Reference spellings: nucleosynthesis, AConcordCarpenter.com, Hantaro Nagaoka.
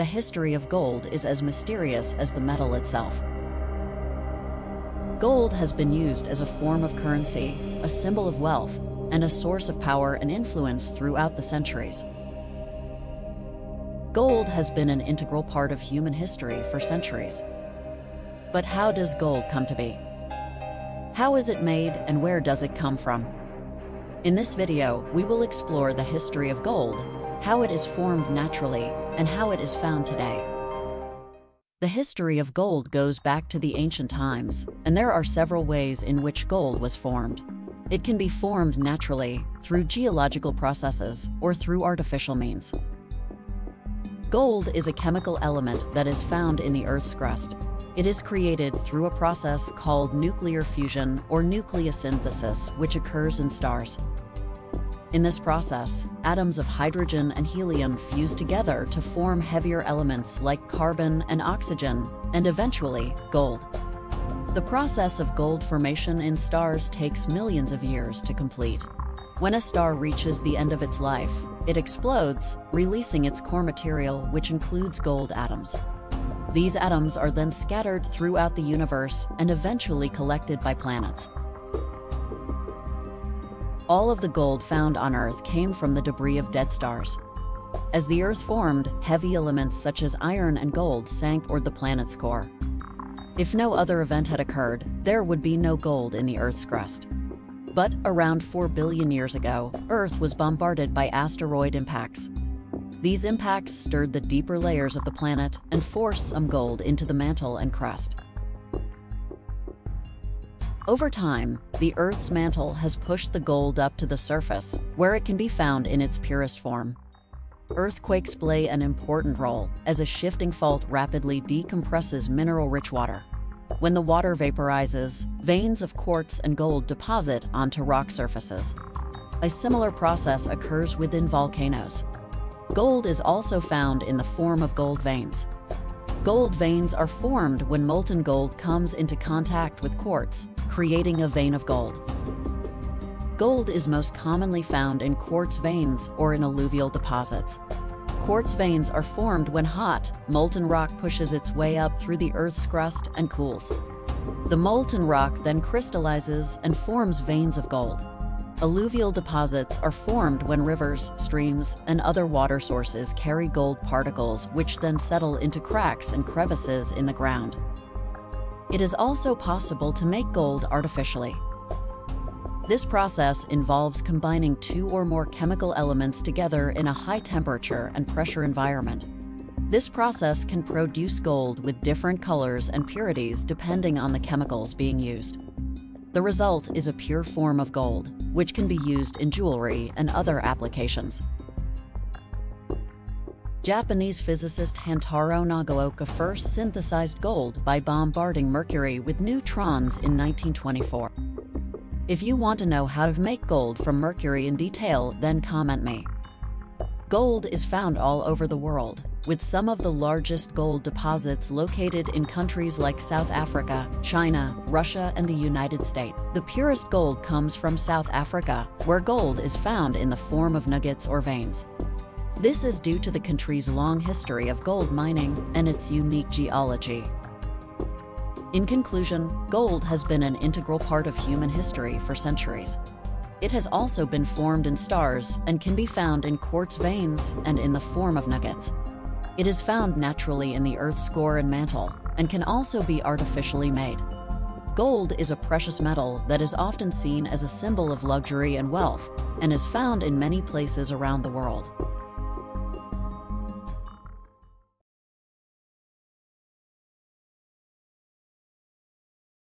the history of gold is as mysterious as the metal itself. Gold has been used as a form of currency, a symbol of wealth, and a source of power and influence throughout the centuries. Gold has been an integral part of human history for centuries. But how does gold come to be? How is it made and where does it come from? In this video, we will explore the history of gold, how it is formed naturally, and how it is found today. The history of gold goes back to the ancient times, and there are several ways in which gold was formed. It can be formed naturally, through geological processes, or through artificial means. Gold is a chemical element that is found in the Earth's crust. It is created through a process called nuclear fusion or nucleosynthesis, which occurs in stars. In this process, atoms of hydrogen and helium fuse together to form heavier elements like carbon and oxygen, and eventually, gold. The process of gold formation in stars takes millions of years to complete. When a star reaches the end of its life, it explodes, releasing its core material, which includes gold atoms. These atoms are then scattered throughout the universe and eventually collected by planets. All of the gold found on Earth came from the debris of dead stars. As the Earth formed, heavy elements such as iron and gold sank toward the planet's core. If no other event had occurred, there would be no gold in the Earth's crust. But around 4 billion years ago, Earth was bombarded by asteroid impacts. These impacts stirred the deeper layers of the planet and forced some gold into the mantle and crust. Over time, the Earth's mantle has pushed the gold up to the surface, where it can be found in its purest form. Earthquakes play an important role, as a shifting fault rapidly decompresses mineral-rich water. When the water vaporizes, veins of quartz and gold deposit onto rock surfaces. A similar process occurs within volcanoes. Gold is also found in the form of gold veins. Gold veins are formed when molten gold comes into contact with quartz, creating a vein of gold. Gold is most commonly found in quartz veins or in alluvial deposits. Quartz veins are formed when hot, molten rock pushes its way up through the Earth's crust and cools. The molten rock then crystallizes and forms veins of gold. Alluvial deposits are formed when rivers, streams, and other water sources carry gold particles, which then settle into cracks and crevices in the ground. It is also possible to make gold artificially. This process involves combining two or more chemical elements together in a high temperature and pressure environment. This process can produce gold with different colors and purities depending on the chemicals being used. The result is a pure form of gold, which can be used in jewelry and other applications. Japanese physicist Hantaro Nagaoka first synthesized gold by bombarding mercury with neutrons in 1924. If you want to know how to make gold from mercury in detail, then comment me. Gold is found all over the world, with some of the largest gold deposits located in countries like South Africa, China, Russia, and the United States. The purest gold comes from South Africa, where gold is found in the form of nuggets or veins. This is due to the country's long history of gold mining and its unique geology. In conclusion, gold has been an integral part of human history for centuries. It has also been formed in stars and can be found in quartz veins and in the form of nuggets. It is found naturally in the Earth's core and mantle, and can also be artificially made. Gold is a precious metal that is often seen as a symbol of luxury and wealth, and is found in many places around the world.